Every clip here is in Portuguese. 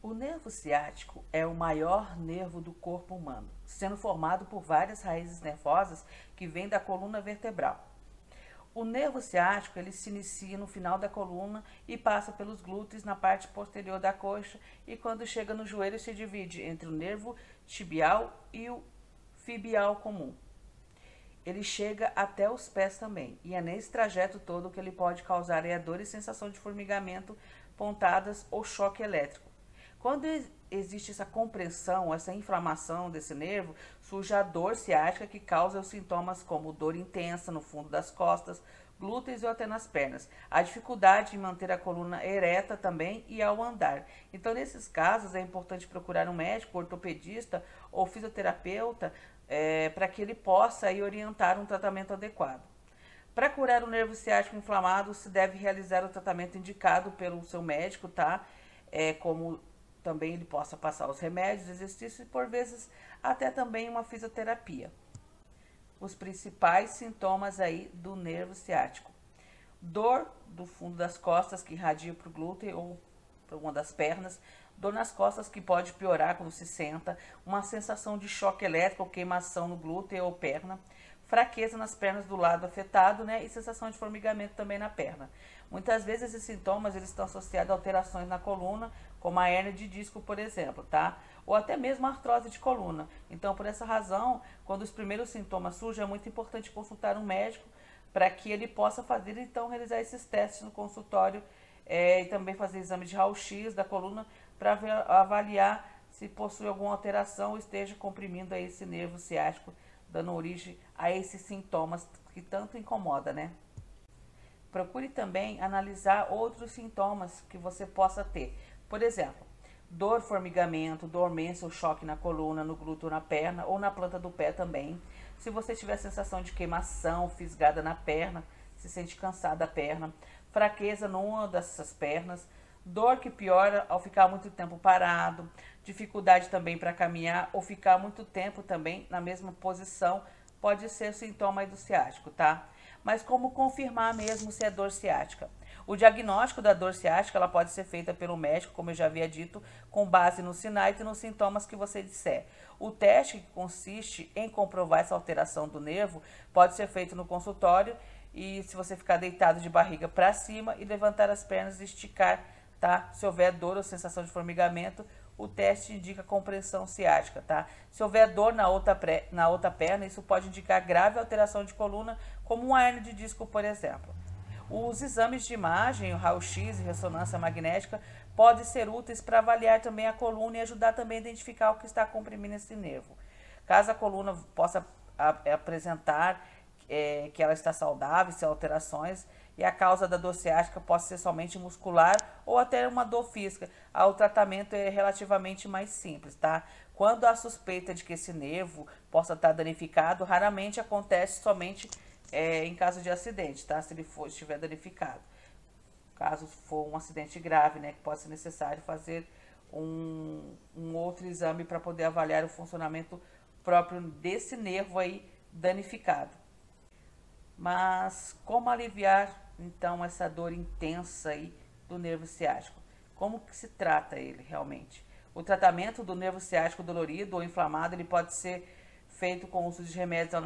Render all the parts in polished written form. O nervo ciático é o maior nervo do corpo humano, sendo formado por várias raízes nervosas que vêm da coluna vertebral. O nervo ciático ele se inicia no final da coluna e passa pelos glúteos na parte posterior da coxa e quando chega no joelho se divide entre o nervo tibial e o fibial comum. Ele chega até os pés também e é nesse trajeto todo que ele pode causar a dor e sensação de formigamento, pontadas ou choque elétrico. Quando existe essa compressão, essa inflamação desse nervo, surge a dor ciática que causa os sintomas como dor intensa no fundo das costas, glúteos ou até nas pernas. A dificuldade em manter a coluna ereta também e ao andar. Então, nesses casos, é importante procurar um médico, ortopedista ou fisioterapeuta para que ele possa aí, orientar um tratamento adequado. Para curar o nervo ciático inflamado, se deve realizar o tratamento indicado pelo seu médico, tá? Como também ele possa passar os remédios, exercícios e, por vezes, até também uma fisioterapia. Os principais sintomas aí do nervo ciático. Dor do fundo das costas, que irradia para o glúteo ou para uma das pernas. Dor nas costas, que pode piorar quando se senta. Uma sensação de choque elétrico ou queimação no glúteo ou perna. Fraqueza nas pernas do lado afetado, né? E sensação de formigamento também na perna. Muitas vezes esses sintomas eles estão associados a alterações na coluna, como a hérnia de disco, por exemplo, tá? Ou até mesmo a artrose de coluna. Então, por essa razão, quando os primeiros sintomas surgem, é muito importante consultar um médico para que ele possa fazer, então, realizar esses testes no consultório e também fazer exame de raio-x da coluna para avaliar se possui alguma alteração ou esteja comprimindo aí esse nervo ciático, dando origem a esses sintomas que tanto incomoda, né? Procure também analisar outros sintomas que você possa ter. Por exemplo, dor, formigamento, dormência ou choque na coluna, no glúteo, na perna ou na planta do pé também. Se você tiver sensação de queimação, fisgada na perna, se sente cansada a perna, fraqueza numa dessas pernas, dor que piora ao ficar muito tempo parado, dificuldade também para caminhar ou ficar muito tempo também na mesma posição, pode ser sintoma do ciático, tá? Mas como confirmar mesmo se é dor ciática? O diagnóstico da dor ciática ela pode ser feita pelo médico, como eu já havia dito, com base nos sinais e nos sintomas que você disser. O teste que consiste em comprovar essa alteração do nervo pode ser feito no consultório e se você ficar deitado de barriga para cima e levantar as pernas e esticar, tá? Se houver dor ou sensação de formigamento, o teste indica compressão ciática, tá? Se houver dor na outra perna, isso pode indicar grave alteração de coluna, como uma hérnia de disco, por exemplo. Os exames de imagem, o raio-x e ressonância magnética, podem ser úteis para avaliar também a coluna e ajudar também a identificar o que está comprimindo esse nervo. Caso a coluna possa apresentar que ela está saudável, sem alterações, e a causa da dor ciática pode ser somente muscular ou até uma dor física. O tratamento é relativamente mais simples, tá? Quando há suspeita de que esse nervo possa estar danificado, raramente acontece somente em caso de acidente, tá? Se ele estiver danificado. Caso for um acidente grave, né? Que pode ser necessário fazer um outro exame para poder avaliar o funcionamento próprio desse nervo aí danificado. Mas como aliviar então essa dor intensa aí do nervo ciático? Como que se trata ele realmente? O tratamento do nervo ciático dolorido ou inflamado, ele pode ser feito com o uso de remédios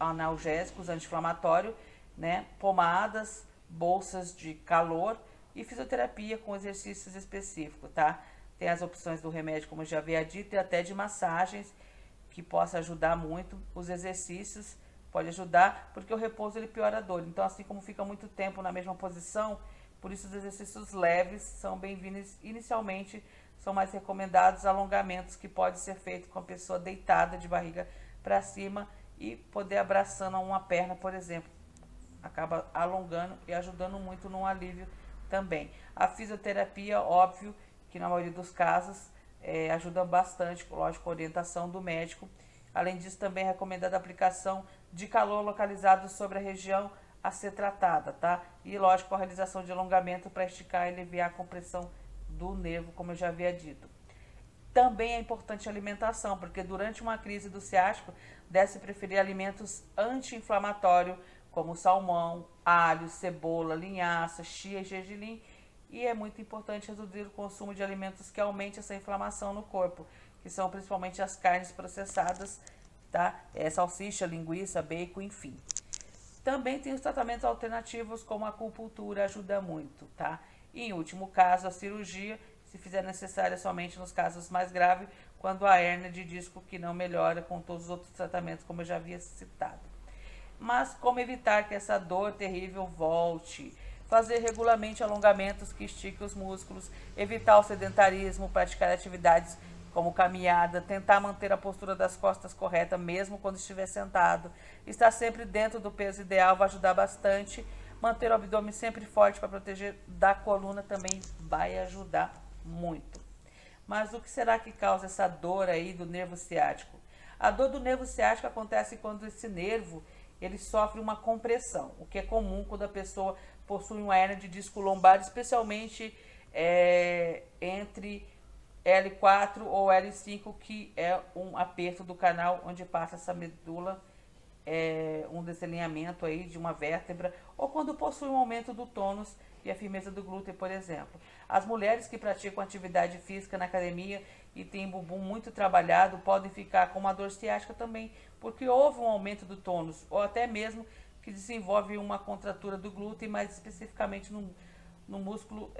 analgésicos, anti-inflamatório, né? Pomadas, bolsas de calor e fisioterapia com exercícios específicos, tá? Tem as opções do remédio, como eu já havia dito, e até de massagens, que possa ajudar muito. Os exercícios pode ajudar, porque o repouso ele piora a dor. Então, assim como fica muito tempo na mesma posição, por isso os exercícios leves são bem-vindos inicialmente, são mais recomendados alongamentos que pode ser feito com a pessoa deitada de barriga para cima e poder abraçando uma perna, por exemplo. Acaba alongando e ajudando muito no alívio também. A fisioterapia, óbvio, que na maioria dos casos ajuda bastante, lógico, com orientação do médico. Além disso, também é recomendada a aplicação de calor localizado sobre a região a ser tratada, tá? E, lógico, a realização de alongamento para esticar e aliviar a compressão do nervo, como eu já havia dito. Também é importante a alimentação, porque durante uma crise do ciático, deve-se preferir alimentos anti-inflamatórios, como salmão, alho, cebola, linhaça, chia e gergelim, E é muito importante reduzir o consumo de alimentos que aumente essa inflamação no corpo, que são principalmente as carnes processadas, tá? Salsicha, linguiça, bacon, enfim. Também tem os tratamentos alternativos, como a acupuntura, ajuda muito, tá? E, em último caso, a cirurgia, se fizer necessária somente nos casos mais graves, quando a hérnia de disco que não melhora com todos os outros tratamentos, como eu já havia citado. Mas como evitar que essa dor terrível volte? Fazer regularmente alongamentos que estiquem os músculos, evitar o sedentarismo, praticar atividades como caminhada, tentar manter a postura das costas correta mesmo quando estiver sentado, estar sempre dentro do peso ideal vai ajudar bastante, manter o abdômen sempre forte para proteger da coluna também vai ajudar muito. Mas o que será que causa essa dor aí do nervo ciático? A dor do nervo ciático acontece quando esse nervo ele sofre uma compressão, o que é comum quando a pessoa possui uma hérnia de disco lombar, especialmente entre L4 ou L5, que é um aperto do canal onde passa essa medula, um desalinhamento aí de uma vértebra, ou quando possui um aumento do tônus e a firmeza do glúteo, por exemplo. As mulheres que praticam atividade física na academia e têm bumbum muito trabalhado podem ficar com uma dor ciática também, porque houve um aumento do tônus, ou até mesmo que desenvolve uma contratura do glúteo, mais especificamente no músculo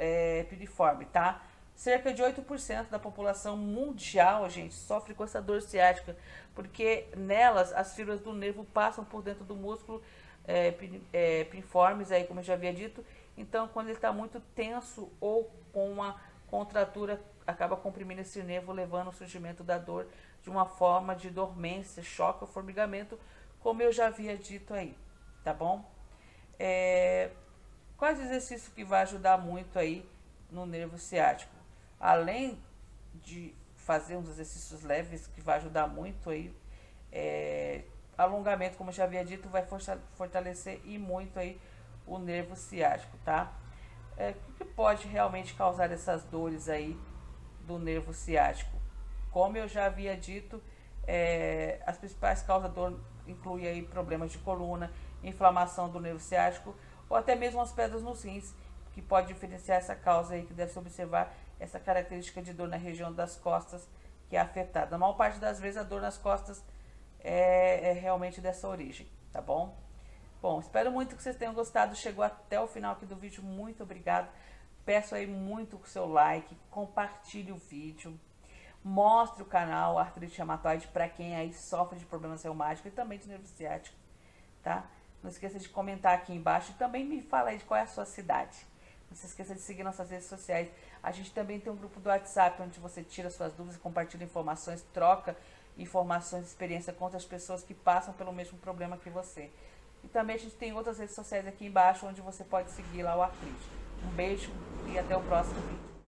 piriforme, tá? Cerca de 8% da população mundial, gente, sofre com essa dor ciática, porque nelas as fibras do nervo passam por dentro do músculo piriformes, aí, como eu já havia dito. Então, quando ele está muito tenso ou com uma contratura, acaba comprimindo esse nervo, levando ao surgimento da dor de uma forma de dormência, choque ou formigamento, como eu já havia dito aí. Tá bom? Quais exercícios que vai ajudar muito aí no nervo ciático? Além de fazer uns exercícios leves que vai ajudar muito aí, alongamento, como eu já havia dito, vai fortalecer e muito aí o nervo ciático, tá? O que pode realmente causar essas dores aí do nervo ciático? Como eu já havia dito, as principais causas da dor incluem aí problemas de coluna, inflamação do nervo ciático ou até mesmo as pedras nos rins, que pode diferenciar essa causa aí, que deve-se observar essa característica de dor na região das costas que é afetada. A maior parte das vezes a dor nas costas é realmente dessa origem, tá bom? Bom, espero muito que vocês tenham gostado, chegou até o final aqui do vídeo, muito obrigado. Peço aí muito o seu like, compartilhe o vídeo, mostre o canal Artrite Hematóide para quem aí sofre de problemas reumáticos e também de nervo ciático, tá? Não esqueça de comentar aqui embaixo e também me fala aí de qual é a sua cidade. Não se esqueça de seguir nossas redes sociais. A gente também tem um grupo do WhatsApp onde você tira suas dúvidas, compartilha informações, troca informações, experiência com outras pessoas que passam pelo mesmo problema que você. E também a gente tem outras redes sociais aqui embaixo onde você pode seguir lá o Artrite. Um beijo e até o próximo vídeo.